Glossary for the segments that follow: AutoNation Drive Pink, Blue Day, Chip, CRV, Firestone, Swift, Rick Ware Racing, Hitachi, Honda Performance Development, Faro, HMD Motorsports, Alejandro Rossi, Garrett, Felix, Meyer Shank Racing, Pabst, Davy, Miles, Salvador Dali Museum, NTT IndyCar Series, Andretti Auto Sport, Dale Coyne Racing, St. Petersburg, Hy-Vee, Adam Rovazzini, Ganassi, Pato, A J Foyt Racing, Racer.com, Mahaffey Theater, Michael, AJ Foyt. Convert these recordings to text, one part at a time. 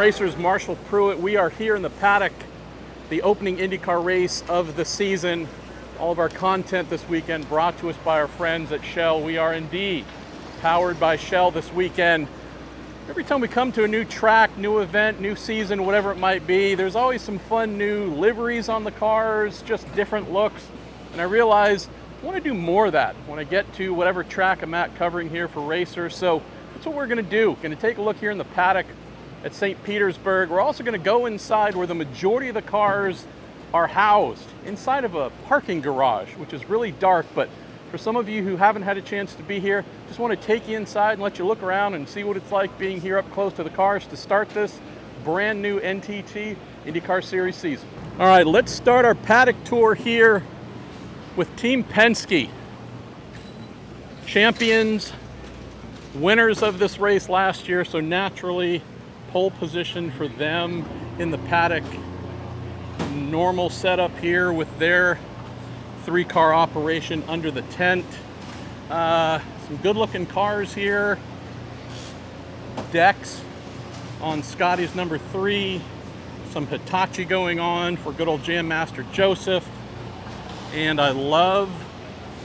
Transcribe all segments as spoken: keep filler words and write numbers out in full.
racers, Marshall Pruett. We are here in the paddock, the opening IndyCar race of the season. All of our content this weekend brought to us by our friends at Shell. We are indeed powered by Shell this weekend. Every time we come to a new track, new event, new season, whatever it might be, there's always some fun new liveries on the cars, just different looks. And I realize I want to do more of that when I get to whatever track I'm at covering here for racers. So that's what we're going to do. Going to take a look here in the paddock at Saint Petersburg. We're also going to go inside where the majority of the cars are housed, inside of a parking garage, which is really dark. But for some of you who haven't had a chance to be here, just want to take you inside and let you look around and see what it's like being here up close to the cars to start this brand new N T T IndyCar Series season. All right, let's start our paddock tour here with Team Penske. Champions, winners of this race last year, so naturally pole position for them in the paddock. Normal setup here with their three car operation under the tent. Uh, some good looking cars here. Decks on Scotty's number three. Some Hitachi going on for good old Jam Master Joseph. And I love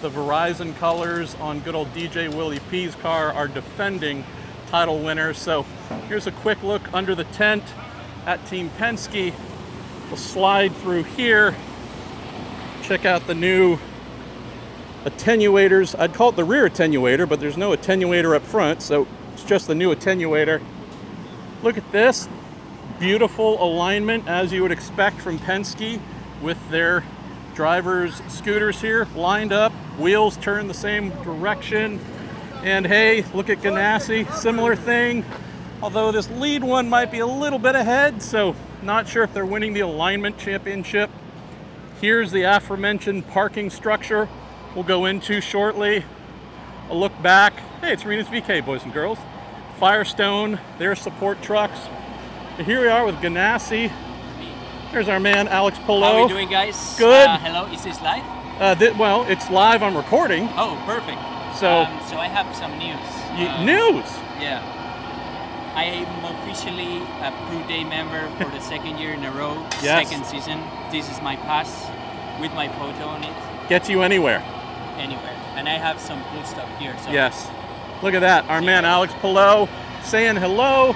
the Verizon colors on good old D J Willie P's car, our defending title winner. So here's a quick look under the tent at Team Penske. We'll slide through here, check out the new attenuators. I'd call it the rear attenuator, but there's no attenuator up front, so it's just the new attenuator. Look at this beautiful alignment, as you would expect from Penske, with their drivers' scooters here lined up, wheels turn the same direction. And hey, look at Ganassi, similar thing, although this lead one might be a little bit ahead, so not sure if they're winning the alignment championship. Here's the aforementioned parking structure we'll go into shortly. A look back. Hey, it's Arenas V K, boys and girls. Firestone, their support trucks. And here we are with Ganassi. Here's our man, Álex Palou. How are you doing, guys? Good. Uh, hello, is this live? Uh, th well, it's live, I'm recording. Oh, perfect. So, um, so I have some news. Um, news? Yeah. I am officially a Blue Day member for the second year in a row, yes. Second season. This is my pass with my photo on it. Gets you anywhere. Anywhere. And I have some cool stuff here. So. Yes. Look at that. Our yeah. man Álex Palou saying hello.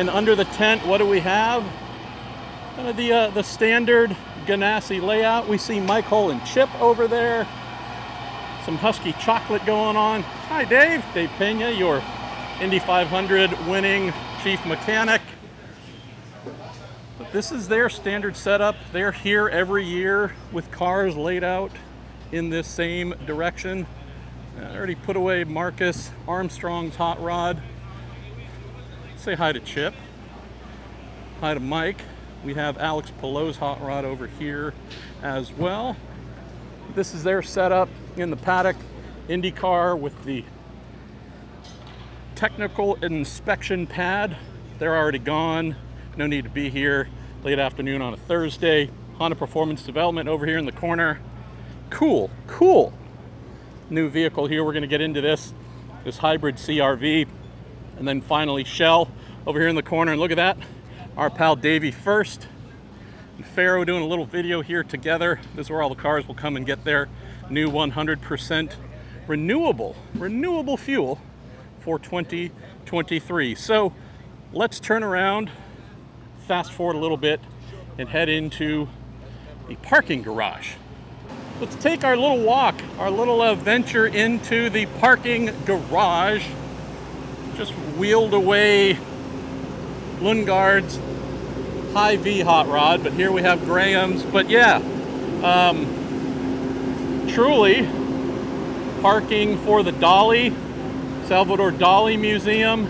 And under the tent, what do we have? Kind of the, uh, the standard Ganassi layout. We see Michael and Chip over there. Some Husky chocolate going on. Hi, Dave. Dave Pena, your Indy five hundred winning chief mechanic. But this is their standard setup. They're here every year with cars laid out in this same direction. I already put away Marcus Armstrong's hot rod. Say hi to Chip. Hi to Mike. We have Álex Palou's hot rod over here as well. This is their setup in the paddock. IndyCar with the technical inspection pad. They're already gone. No need to be here late afternoon on a Thursday. Honda Performance Development over here in the corner. Cool, cool. New vehicle here. We're going to get into this, this hybrid C R V. And then finally Shell over here in the corner. And look at that. Our pal Davy first. And Faro doing a little video here together. This is where all the cars will come and get their new one hundred percent renewable, renewable fuel for twenty twenty-three. So let's turn around, fast forward a little bit, and head into the parking garage. Let's take our little walk, our little uh, venture into the parking garage. Just wheeled away Lundgaard's Hy-Vee hot rod, but here we have Graham's. But yeah, um, truly parking for the Dali, Salvador Dali Museum,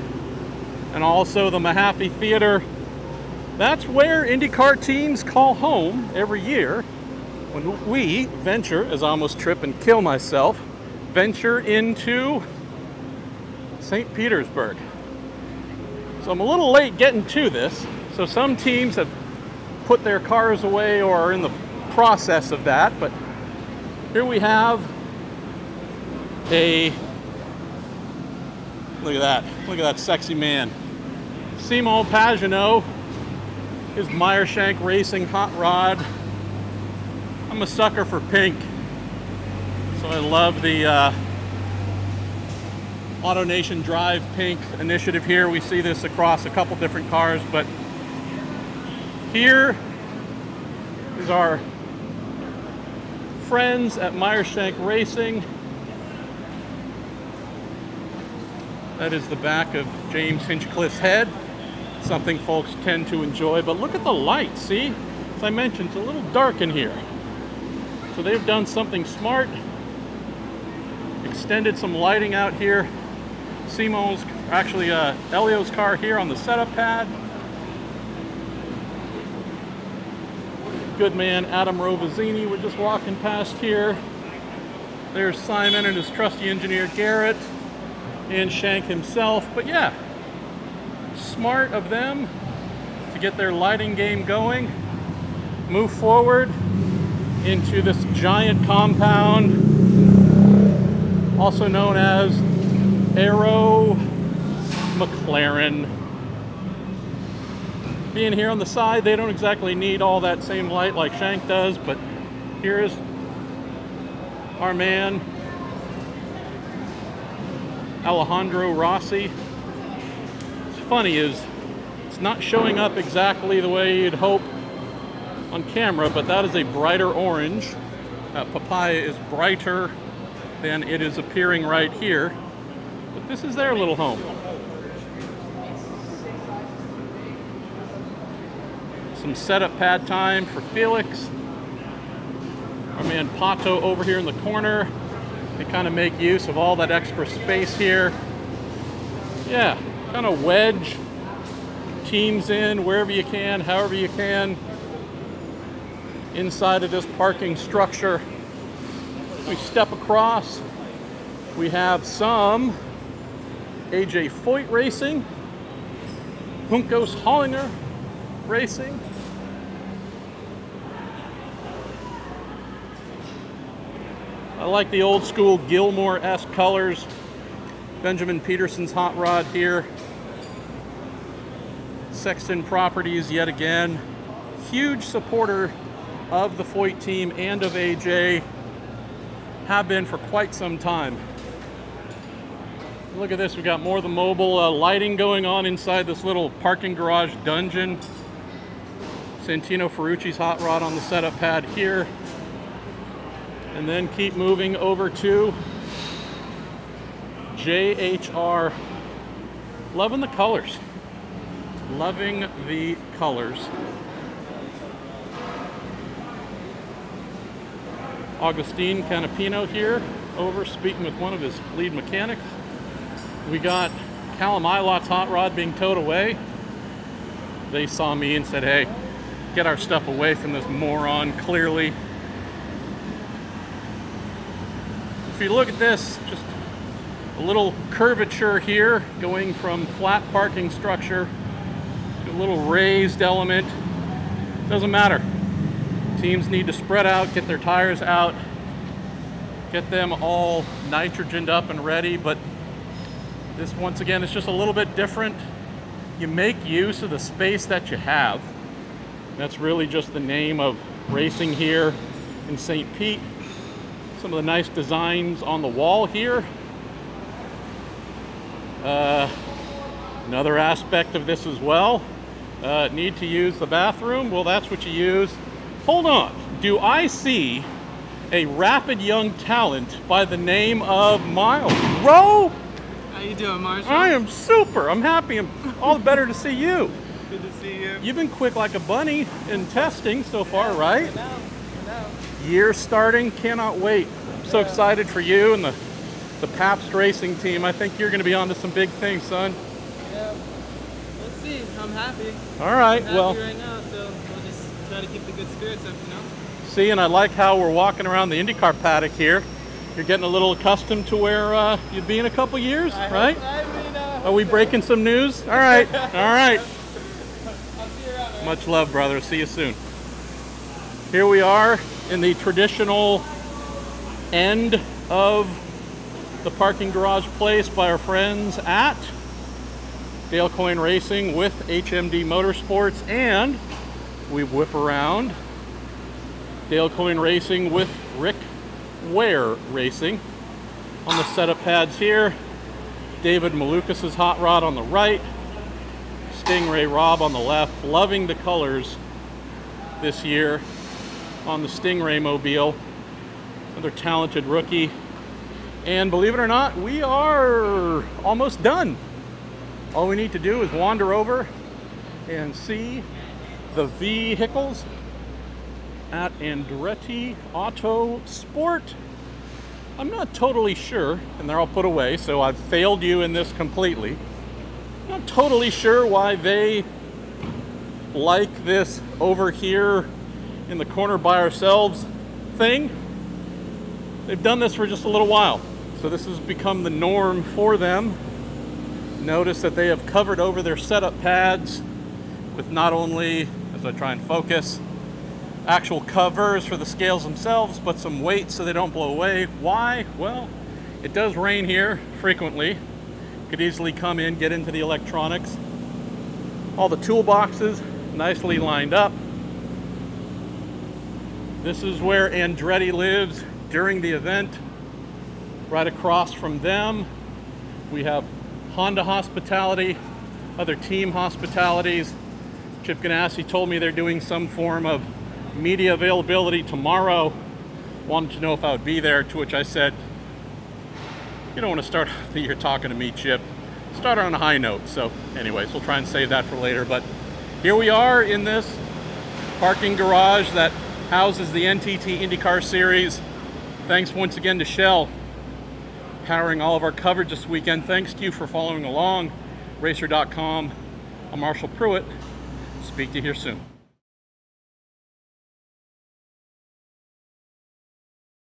and also the Mahaffey Theater. That's where IndyCar teams call home every year when we venture, as I almost trip and kill myself, venture into Saint Petersburg. So I'm a little late getting to this. So some teams have put their cars away or are in the process of that. But here we have a, look at that. Look at that sexy man Simon Pagenaud, his Meyer Shank Racing hot rod. I'm a sucker for pink, so I love the uh, AutoNation Drive Pink initiative here. We see this across a couple different cars, but here is our friends at Meyer Shank Racing. That is the back of James Hinchcliffe's head, something folks tend to enjoy. But look at the light, see? As I mentioned, it's a little dark in here. So they've done something smart, extended some lighting out here. Simo's, actually uh, Elio's car here on the setup pad. Good man, Adam Rovazzini, we're just walking past here. There's Simon and his trusty engineer, Garrett, and Shank himself. But yeah, smart of them to get their lighting game going, move forward into this giant compound, also known as Arrow McLaren. Being here on the side, they don't exactly need all that same light like Shank does, but here's our man, Alejandro Rossi. What's funny is it's not showing up exactly the way you'd hope on camera, but that is a brighter orange. Uh, papaya is brighter than it is appearing right here, but this is their little home. Some setup pad time for Felix. Our man Pato over here in the corner. They kind of make use of all that extra space here. Yeah, kind of wedge teams in wherever you can, however you can. Inside of this parking structure, we step across. We have some A J Foyt Racing, Juncos Hollinger Racing. I like the old school Gilmore-esque colors. Benjamin Peterson's hot rod here. Sexton Properties yet again. Huge supporter of the Foyt team and of A J. Have been for quite some time. Look at this, we've got more of the mobile uh, lighting going on inside this little parking garage dungeon. Santino Ferrucci's hot rod on the setup pad here. And then keep moving over to J H R. Loving the colors. Loving the colors. Agustin Canapino here, over speaking with one of his lead mechanics. We got Callum Ilot's hot rod being towed away. They saw me and said, hey, get our stuff away from this moron, clearly. If you look at this, just a little curvature here, going from flat parking structure to a little raised element. Doesn't matter. Teams need to spread out, get their tires out, get them all nitrogened up and ready. But this, once again, is just a little bit different. You make use of the space that you have. That's really just the name of racing here in Saint Pete. Some of the nice designs on the wall here. Uh, another aspect of this as well, uh, need to use the bathroom. Well, that's what you use. Hold on. Do I see a rapid young talent by the name of Miles? Rowe? How you doing, Marshall? I am super. I'm happy. I'm all the better to see you. Good to see you. You've been quick like a bunny in testing so far, yeah, right? I know. I know. Year starting, cannot wait. I'm so excited for you and the, the Pabst Racing team. I think you're going to be on to some big things, son. Yeah, we'll see. I'm happy. All right, I'm happy well. Right now, so we'll just try to keep the good spirits up, you know? See, and I like how we're walking around the IndyCar paddock here. You're getting a little accustomed to where uh, you'd be in a couple years, I right? Hope, I mean, uh, Are we so. breaking some news? All right, all right. I'll see you around, all right? Much love, brother. See you soon. Here we are in the traditional end of the parking garage place by our friends at Dale Coyne Racing with H M D Motorsports, and we whip around Dale Coyne Racing with Rick Ware Racing on the set of pads here. David Malukas' hot rod on the right, Stingray Rob on the left, loving the colors this year on the Stingray Mobile. Another talented rookie. And believe it or not, we are almost done. All we need to do is wander over and see the vehicles at Andretti Auto Sport. I'm not totally sure, and they're all put away, so I've failed you in this completely. I'm not totally sure why they like this over here in the corner by ourselves thing. They've done this for just a little while, so this has become the norm for them. Notice that they have covered over their setup pads with not only, as I try and focus, actual covers for the scales themselves, but some weight so they don't blow away. Why? Well, it does rain here frequently. Could easily come in, get into the electronics. All the toolboxes nicely lined up. This is where Andretti lives during the event. Right across from them, we have Honda Hospitality, other team hospitalities. Chip Ganassi told me they're doing some form of media availability tomorrow. Wanted to know if I would be there, to which I said, you don't want to start off the year talking to me, Chip. Start on a high note. So anyways, we'll try and save that for later. But here we are in this parking garage that houses the N T T IndyCar Series. Thanks once again to Shell, powering all of our coverage this weekend. Thanks to you for following along. Racer dot com, I'm Marshall Pruett. Speak to you here soon.